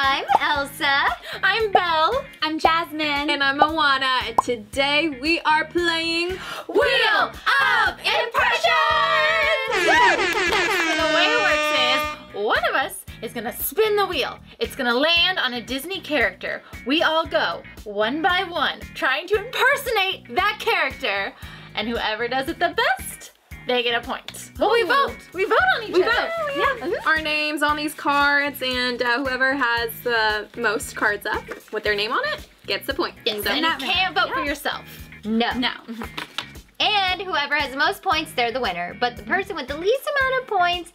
I'm Elsa. I'm Belle. I'm Jasmine. And I'm Moana. And today we are playing Wheel of Impressions! So the way it works is one of us is gonna spin the wheel. It's gonna land on a Disney character. We all go one by one trying to impersonate that character. And whoever does it the best, they get a point. Well, we vote. We vote on each other. Yeah. Our names on these cards, and whoever has the most cards up with their name on it gets a point. Yes, so and you can't vote for yourself. No. No. And whoever has the most points, they're the winner. But the person with the least amount of points,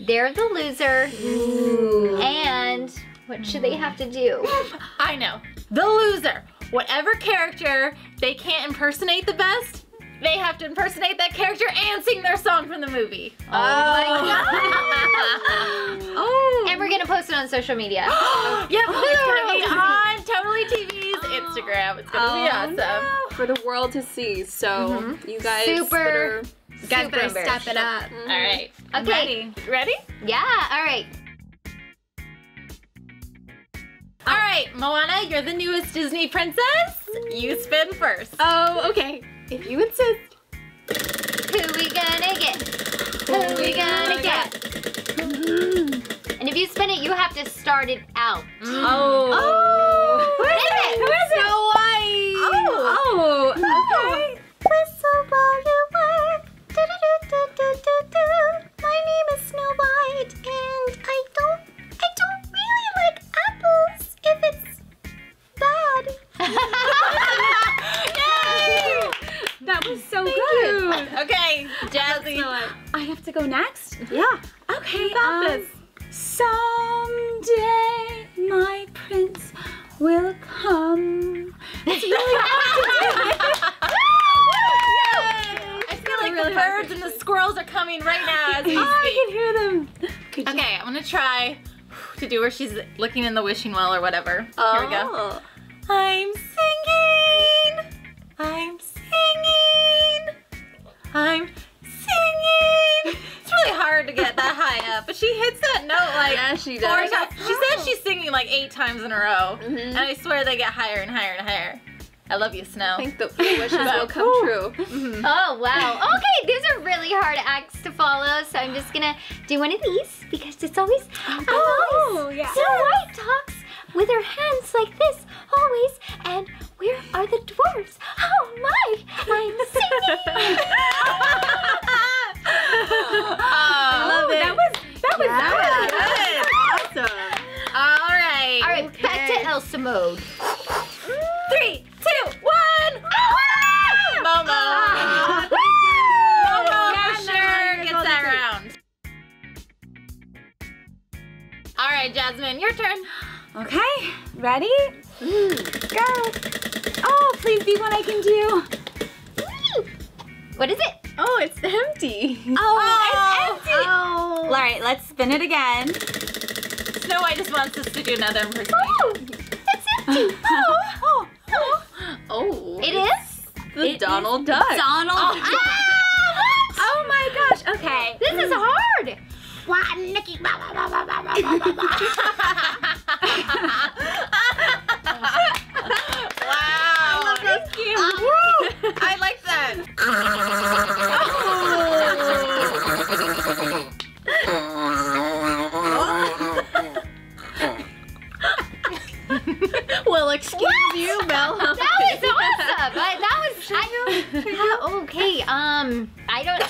they're the loser. Ooh. And what should they have to do? I know. The loser. Whatever character they can't impersonate the best, they have to impersonate that character and sing their song from the movie. Oh, my God. Oh. And we're going to post it on social media. Yeah, it's going to be on Totally TV's Instagram. It's going to be awesome. No. For the world to see. So you guys better step it up. All right. Okay. Ready? Yeah. All right. All right, Moana, you're the newest Disney princess. You spin first. Oh, okay. If you insist. Who we gonna get? Who we gonna get? And if you spin it, you have to start it out. Oh. Who is it? Who is it? Snow White. Oh. Oh. Okay. Whistle while you work. Do do do do do do. My name is Snow White, and I don't really like apples if it's bad. Yay! That was so good. Okay, Jazzy. I have to go next? Yeah. Okay, someday my prince will come. That's really hard to do. I feel like the birds and the squirrels are coming right now as we speak. I can hear them. Okay, I'm gonna try to do where she's looking in the wishing well or whatever. Oh. Here we go. I'm singing. I'm singing, I'm singing. It's really hard to get that high up, but she hits that note like she does. She says she's singing like 8 times in a row, and I swear they get higher and higher and higher. I love you, Snow. I think the wishes will come true. Oh, wow. Okay, these are really hard acts to follow, so I'm just gonna do one of these because it's always Snow White talks with her hands like this always, and where are the dwarves? Oh my, I'm singing! I love it. That was good. Awesome. All right, okay. Back to Elsa mode. 3, 2, 1. Oh! Momo. Momo sure gets that round. All right, Jasmine, your turn. Okay, ready? Go! Oh, please be one I can do. What is it? Oh, it's empty. Oh, it's empty. Oh. All right, let's spin it again. Snow White just wants us to do another impersonation. Oh, it's empty. Oh. It is? The Donald Duck. Donald Duck. Oh my gosh. Okay, this is hard. Nicky. Wow. Thank you. I like that. Well, excuse you, Belle. That was awesome. That was okay. I don't.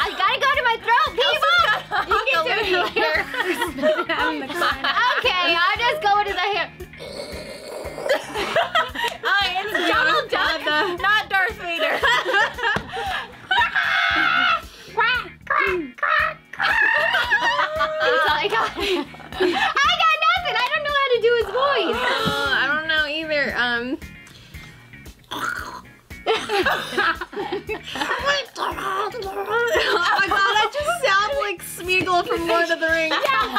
I gotta go to my throat. People. You can do it here. Okay, I'll just go to the hair. It's Donald Duck, not Darth Vader. Quack, quack, quack, quack. That's all I got. I got nothing. I don't know how to do his voice. I don't know either. Oh my God, I just sound like Smeagol from Lord of the Rings. Yeah.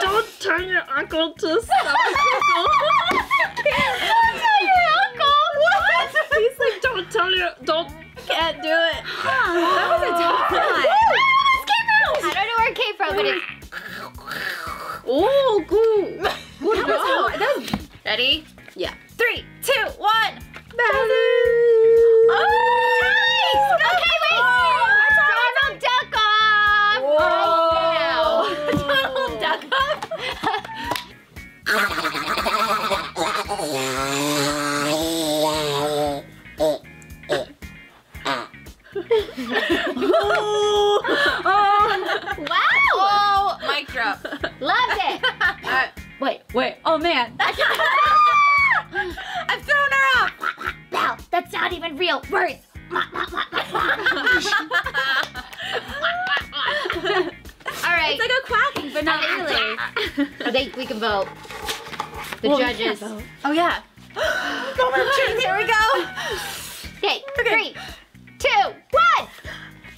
Don't turn your uncle to stop. Don't tell your uncle. What? He's like, don't tell your, can't do it. That was a tough one. It came out. I don't know where it came from, but it's. Oh, good. Good job. Ready? Yeah. 3, 2, 1. Oh, nice. Okay, wait. Donald Duck off. Donald Duck off. Wow. Oh, mic drop. Loved it. Wait. Oh, man. I've thrown her off! Belle, that's not even real words! Alright. It's like a quacking, but not really. I think we can vote. The judges. Vote. Oh, yeah. Go for it. Here we go. Okay, 3, 2, 1.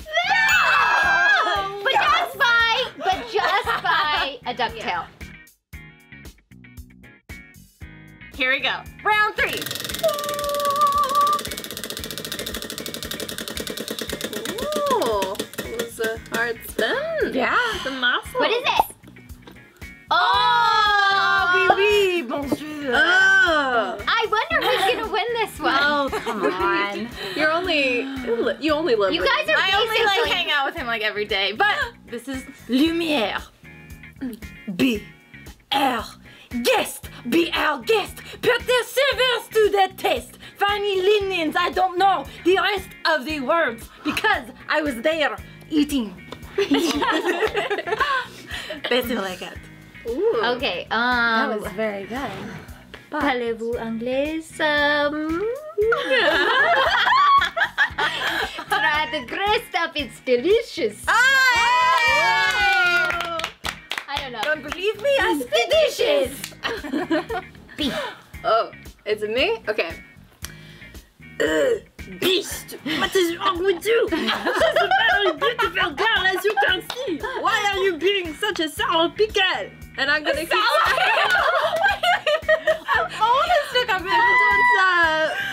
No! But just by a ducktail. Yeah. Here we go. Round 3. Ooh, it was a hard spin. Yeah, the muscle. What is this? Oh, oui, oui, bonjour. Oh. I wonder who's gonna win this one. Oh, come on. You only live. You guys are basically. I only hang out with him like every day. But this is Lumière. B. R. Guest, be our guest. Put their servers to the test. Funny linens, I don't know the rest of the words because I was there eating. Basically like that. Ooh. Okay, that was very good. Parlez-vous anglais? Try the great stuff, it's delicious. Don't believe me, I spit the dishes! Beast. Oh, is it me? Okay. Beast! What is wrong with you? She's a very beautiful girl, as you can see! Why are you being such a sour pickle? And I'm gonna keep...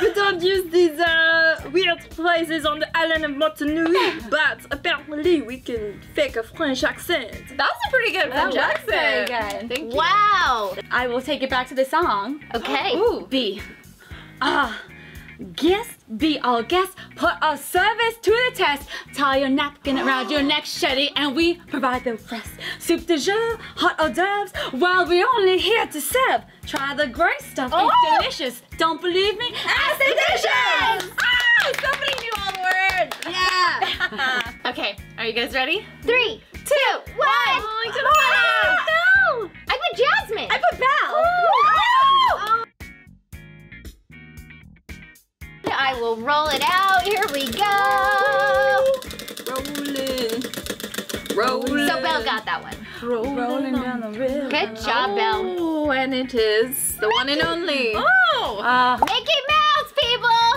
We don't use these weird phrases on the island of Montenuï, but apparently we can fake a French accent. That's a pretty good French accent. Very good. Thank you. Wow. I will take it back to the song. Okay. Ooh. B. Guest, be our guest, put our service to the test. Tie your napkin around your neck, Shetty, and we provide the rest. Soup de jus, hot hors d'oeuvres, while we're only here to serve. Try the great stuff, it's delicious. Don't believe me? Ask the dishes! Oh, somebody knew all the words! Yeah! Okay, are you guys ready? 3, 2, 1! Oh, no! I put Jasmine! I put Belle! I will roll it out. Here we go. Rolling. So Belle got that one. Rolling down the river. Good job, Belle. Oh, and it is the one and only. Oh, Mickey Mouse, people.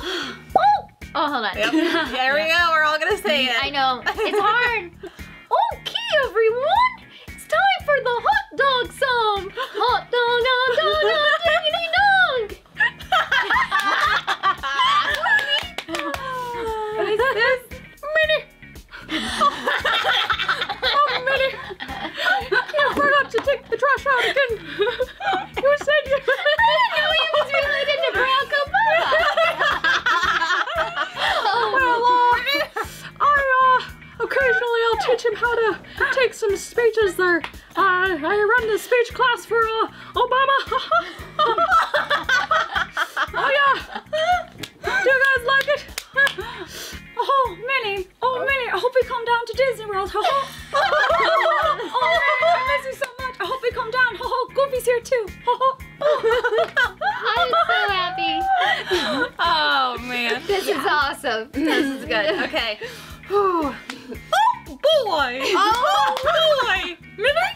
Oh, hold on. Yep. There we go. We're all gonna say it. I know. It's hard. Okay, everyone. It's time for the hot dog song. Hot dog, dog, dog, dog, diggity dog. What is this? Minnie! Oh, Minnie! You forgot to take the trash out again! You said you... I didn't know he was related to Barack Obama! Well, occasionally I'll teach him how to take some speeches there. I run the speech class for Obama. Oh, yeah! Do you guys like it? Oh, Minnie, I hope we come down to Disney World. Oh, I miss you so much. I hope we come down. Goofy's here too. I'm so happy. Oh, man. This is awesome. This is good. Okay. Oh, boy. Oh, boy. Minnie?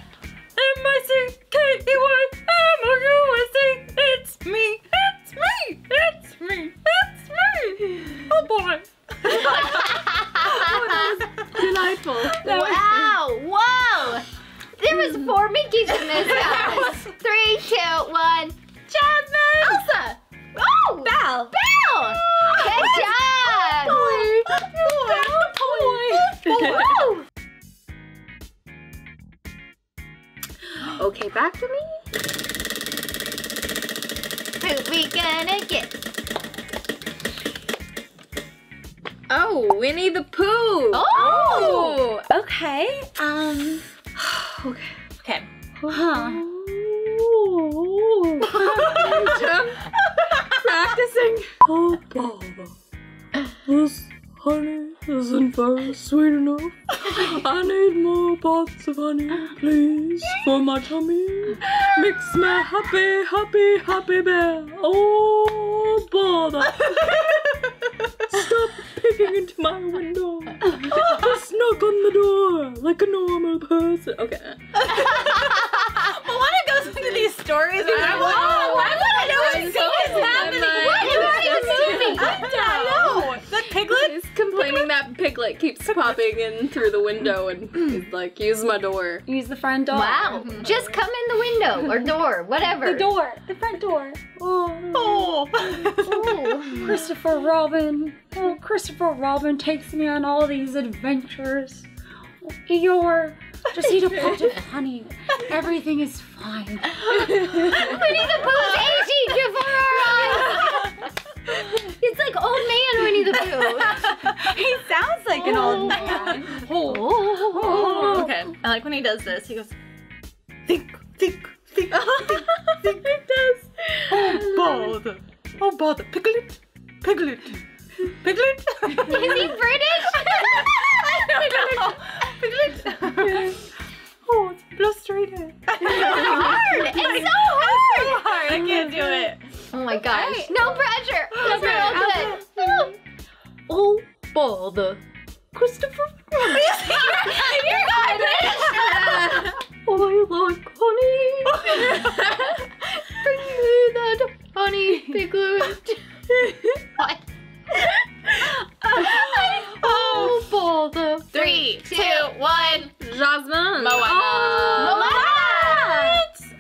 M-I-C-K-E-Y-M-O-U-I-C. It's me. It's me. It's me. It's me. Oh, boy. Oh, that was delightful. Wow. Whoa. There was 4 Mickeys in this house. 3, 2, 1. Jasmine. Elsa. Oh. Belle. Good job. Oh, boy. Okay, Say back to me. Who we gonna get? Oh, Winnie the Pooh. Oh. Okay. Okay. Okay. Huh. Practicing. Oh, Papa. This honey isn't very sweet enough. I need more pots of honey, please, for my tummy. Makes me happy, happy, happy bear. Oh, bother. Stop picking into my window. Just knock on the door like a normal person. Okay. Moana goes into these stories and I'm like, oh, why would I always see what's happening? What am I even I know. The piglet is complaining that piglet keeps popping in through the window and is like, use my door. Use the front door. Wow. Mm-hmm. Just come in the window or door, whatever. The door. The front door. Oh. Oh. Christopher Robin. Oh, Christopher Robin takes me on all these adventures. Eeyore, just eat a pot of honey. Everything is fine. Winnie the Pooh's aging before our eyes. It's like old man Winnie the Pooh. He sounds like an old man. Oh. Okay, I like when he does this. He goes, think. He does. Oh, bother. Oh, bother. Piglet. Piglet? Is he British? Oh, it's blustery. It's so hard. I can't do it. Oh my gosh. Right. No pressure. Those are all good. Oh, bother. Christopher. You're going British. Oh, like honey. Bring me that honey, Piglet. What? Oh, bother. 3, 2, 1. Jasmine. Moana.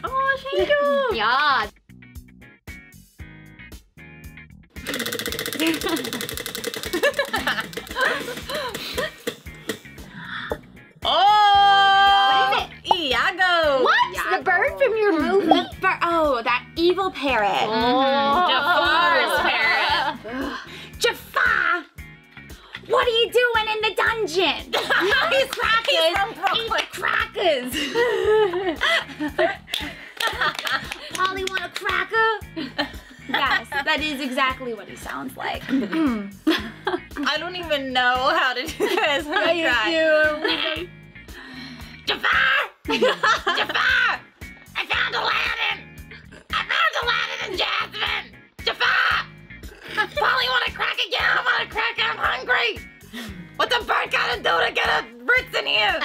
Oh, thank you. Yeah. Oh. What is it? Iago. What? Iago. The bird from your movie? The bird. Oh, that evil parrot. Oh. Jafar's parrot. Jafar! What are you doing in the dungeon? Eat crackers! Eat crackers! Polly want a cracker? Yes, that is exactly what he sounds like. I don't even know how to do this. I'm gonna try. Jafar! Jafar! I found Aladdin! I found Aladdin and Jasmine! Jafar! Polly, want to crack again? I want to crack. I'm hungry. What the bird gotta do to get a Ritz in here?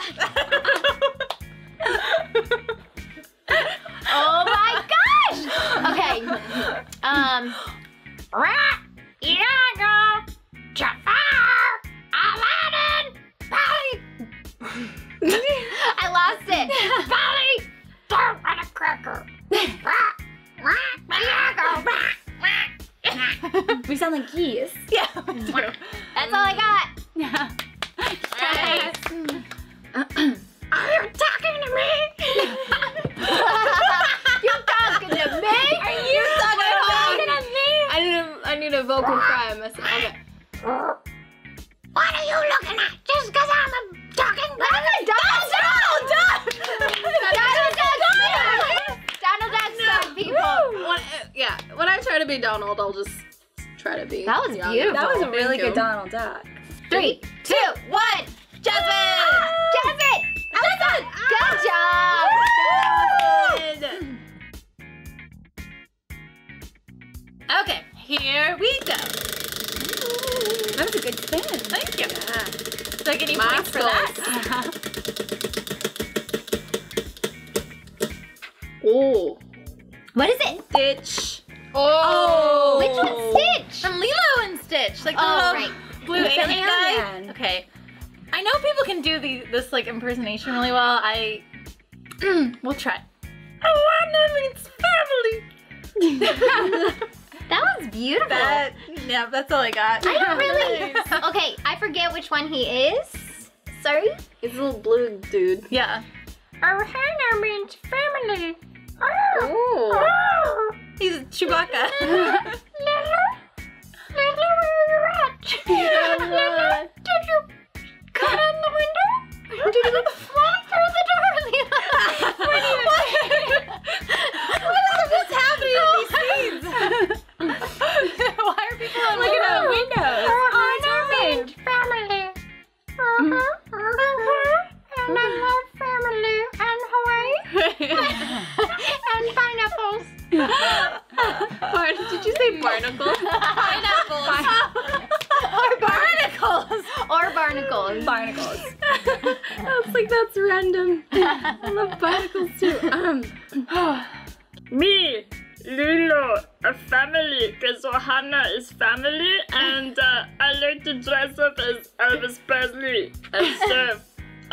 Oh my gosh! Okay. Rat, Iago, Jafar, Aladdin, Polly. I lost it. Polly, don't want a cracker. Rat, Iago, rat. We sound like geese. Yeah, we do. That's all I got. Yeah. Right. Are you talking to me? You're talking to me? Are you talking to me? I need a vocal fry. Okay. What are you looking at? Just because I'm a talking bird? When I try to be Donald, I'll just try to be. That was beautiful. That was a really good Donald Duck. 3, 2, 1. Jasmine! Jasmine! Elsa! Good job! Woo! Okay, here we go. That was a good spin. Thank you. Yeah. So I get any points for that? Oh. What is it? Stitch. Oh. Which one's Stitch? From Lilo and Stitch. Like the blue alien guy. Okay. I know people can do this like impersonation really well. We'll try. Alana means family. That was beautiful. Yeah, that's all I got. I don't really. Okay, I forget which one he is. Sorry. He's a little blue dude. Yeah. Oh, hello, Minch family. Oh, oh. He's Chewbacca. Lulu, where are you at? Lulu, did you cut on the window? Did you fly through the door? What is this happening in these scenes? Why are people looking out windows? Oh, no, Minch family. And I have family and Hawaii and pineapples. Did you say barnacles? Pineapples. Or barnacles. Or barnacles. Barnacles. That's like, that's random. I love barnacles too. Me, Lulu, a family, because Ohana is family, and I like to dress up as Elvis Presley and surf.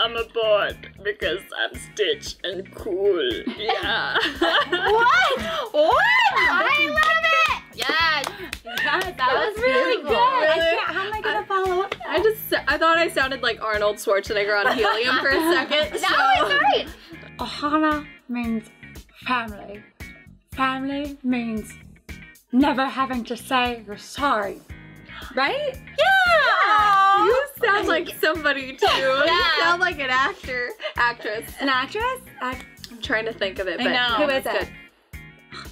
I'm aboard because I'm Stitch and cool. Yeah. What? What? I love it. Yes. That was really good. How am I gonna follow up? I thought I sounded like Arnold Schwarzenegger on helium for a second. That was right. Ohana means family. Family means never having to say you're sorry. Right? Yeah! You sound like somebody too. Yeah. You sound like an actor. Actress. An actress? I'm trying to think of it, but who is it?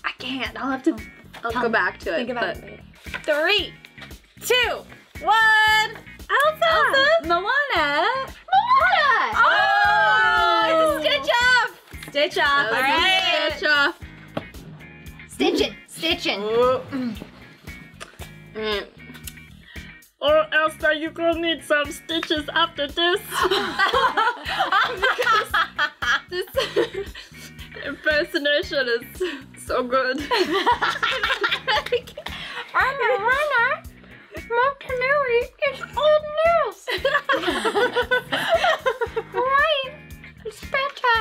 I can't. I'll have to go back to it. Think about it. 3, 2, 1. Elsa! Moana! Moana! Oh! It's a stitch off! Stitch off. Alright. Stitch off. Stitch it. Stitching. Or Elsa, you gonna need some stitches after this. Because this impersonation is so good. I'm a runner. Montenuï is old news. Hawaii is better.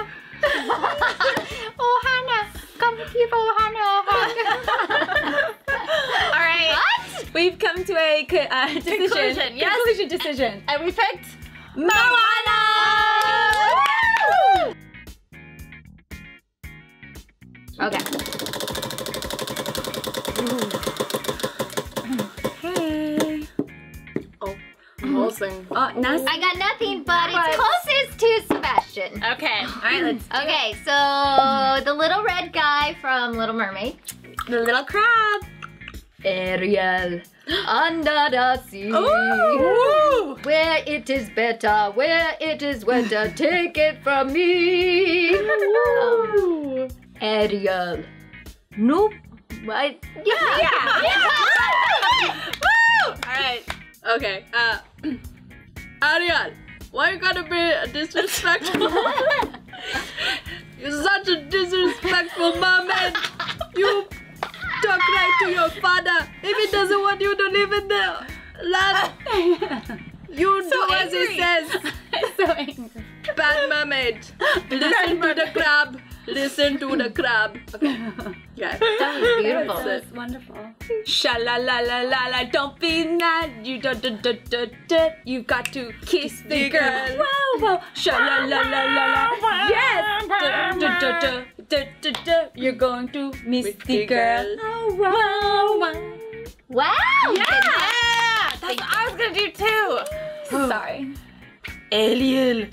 Ohana, come give Ohana a hug. All right. What? We've come to a decision. Conclusion, yes. Conclusion decision. And we picked Moana! Woo! Okay. Hey. Oh, nothing. I got nothing, but it's closest to Sebastian. Okay. All right, let's do it. So the little red guy from Little Mermaid. The little crab. Ariel, under the sea, ooh, where it is better, where it is wetter, take it from me. Ariel, nope, right? Yeah. Woo! All right, okay. Ariel, why you gotta be disrespectful? You're such a disrespectful mermaid. You. Don't cry to your father if he doesn't want you to live in the land. You so do angry. As he says. So angry. Bad mermaid. Listen to the crab. Listen to the crab. Okay. Yeah. That was beautiful. That was wonderful. Sha-la-la-la-la-la. Don't be mad. You da-da-da-da-da. You've got to kiss the girl. Wow, wow. Sha-la-la-la-la-la. Yes. Da-da-da-da. You're going to miss the girl. Oh, wow. Yeah. That's what I was going to do too. Sorry. Ariel.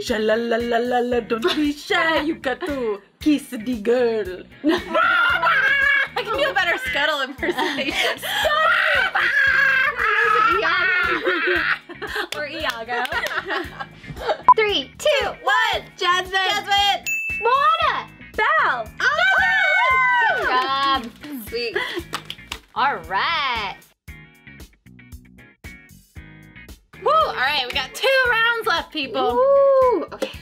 Sha-la-la-la-la-la. Don't be shy. You got to kiss the girl. I can do a better Scuttle impersonation. Or Iago. 3, 2, 1. Jasmine. Moana. Belle. Good job. Sweet. All right. Woo! All right, we got 2 rounds left, people. Woo! Okay.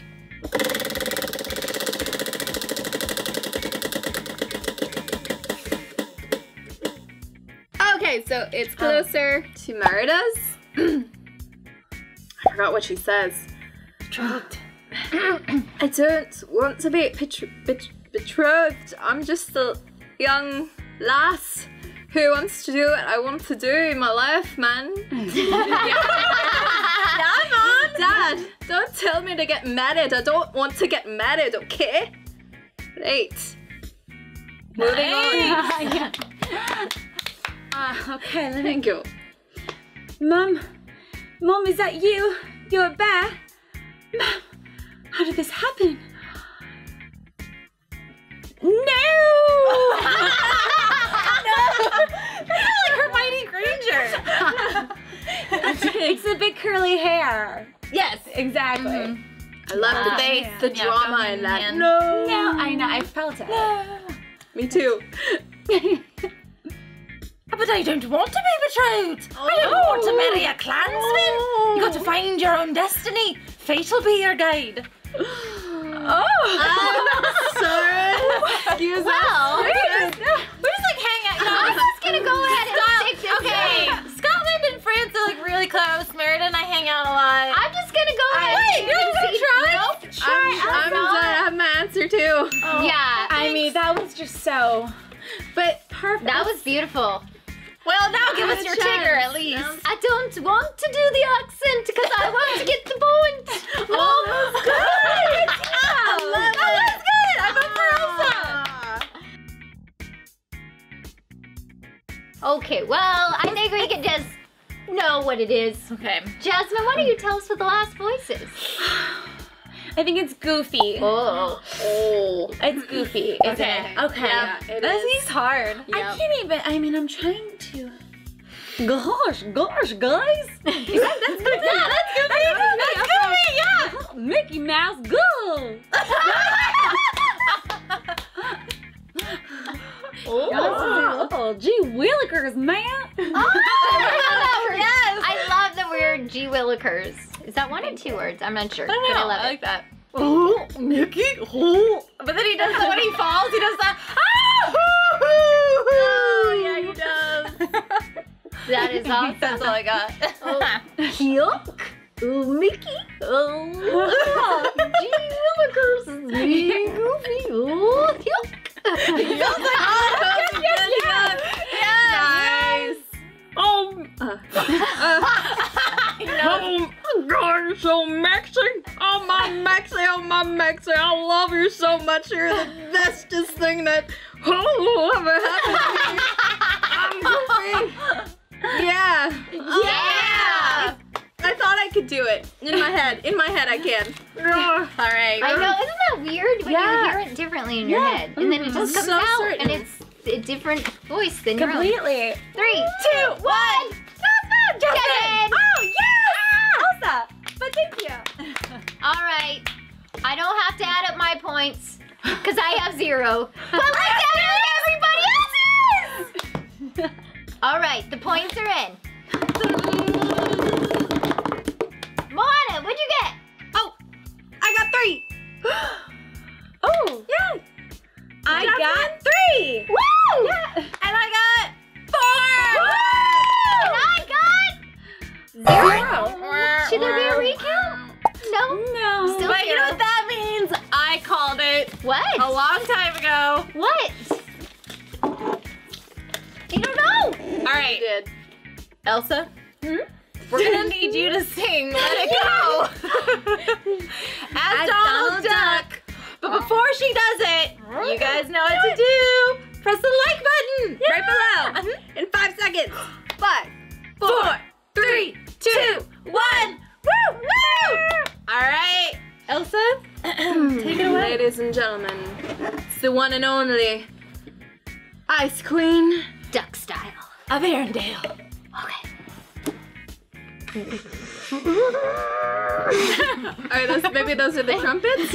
Okay, so it's closer to Merida's. I forgot what she says. I don't want to be betrothed. I'm just a young lass who wants to do what I want to do in my life, man. Yeah, Mom. God! Don't tell me to get married. I don't want to get married, okay? Great. Moving on. Yeah. Okay, let me go. Mom, is that you? You're a bear? Mom, how did this happen? No! No! Hermione Granger. It's a big curly hair. Yes, exactly. Mm-hmm. I love the bass, the drama in that. Man. No! No, I know, I felt it. No. Me too. But I don't want to be betrothed. Oh. I don't want to marry a clansman. Oh. You got to find your own destiny. Fate will be your guide. Oh, sorry. Excuse well, us. We're just like hanging out. I'm just gonna go ahead and take this. Okay. Scotland and France are like really close. Merida and I hang out a lot. I'm just gonna go ahead. Wait, you're gonna try? Nope. I'm glad I have my answer too. Oh. Yeah. I mean, that was just so. But perfect. That was beautiful. Well, now give us your trigger, at least. I don't want to do the accent because I want to get the point. Oh, that was good. That was good. I vote for Elsa. Okay, well, I think we can just know what it is. Okay. Jasmine, why don't you tell us what the last voice is? I think it's Goofy. Oh. It's Goofy. Okay. Yeah, this is hard. Yep. I can't even, I mean, I'm trying to. Gosh, guys. That's Goofy. That's Goofy, yeah. Mickey Mouse, go. Oh, gee willikers, man. Oh, yes. I love the word gee willikers. Is that one or two words? I'm not sure. I don't know. I love it. I like that. Oh, Mickey. Oh. But then he does that when he falls. He does that. Ah, hoo, hoo, hoo. Oh, yeah, he does. That is awesome. That's all I got. Yuck. Oh, Mickey. Oh, gee willikers. Be Goofy. Oh, yuck. Yes. Nice. Oh, God, you're so Mexican. Oh, my Mexi, I love you so much. You're the bestest thing that ever happened to me. I'm Goofy. Yeah. I thought I could do it. In my head, I can. All right. I know. Isn't that weird when you hear it differently in your head, and then it just comes out, and it's a different voice than your own. Completely. 3, 2, 1. Jasmine. Oh yeah. Elsa. But thank you. All right. I don't have to add up my points because I have 0. But look at everybody else's. All right. The points are in. Moana, what'd you get? Oh, I got 3. Oh, yeah. I got 3. Woo! Yeah. And I got 4. Woo! And I got 0. Should there be a recount? No. Still but 0. You know what that means? I called it. What? A long time ago. What? You don't know. All right. You did. Elsa? Hmm? We're gonna need you to sing Let It Go. As Donald Duck. But before she does it, you guys know what to do. Press the like button right below in 5 seconds. 5, 4, 3, 2, 1. Woo! All right, Elsa, take it away. Ladies and gentlemen, it's the one and only Ice Queen Duck Style of Arendelle. Okay. Alright, maybe those are the trumpets.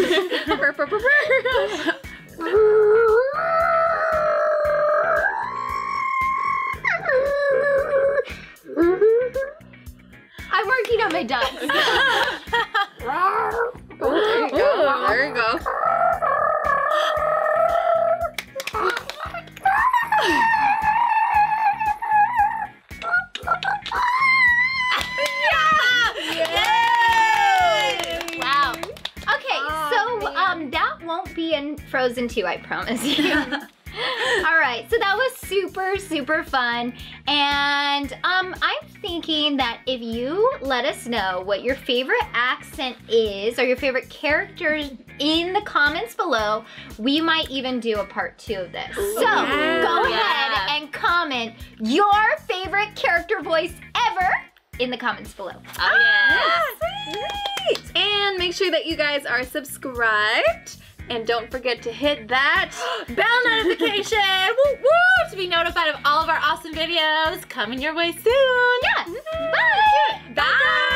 I'm working on my ducks. There you go. Frozen 2, I promise you. All right, so that was super, super fun, and I'm thinking that if you let us know what your favorite accent is or your favorite characters in the comments below, we might even do a part 2 of this. Ooh, so yeah. Go ahead and comment your favorite character voice ever in the comments below. Oh yeah. Sweet. And make sure that you guys are subscribed. And don't forget to hit that bell notification woo, woo, to be notified of all of our awesome videos coming your way soon. Yeah. Mm-hmm. Bye. Bye. Bye.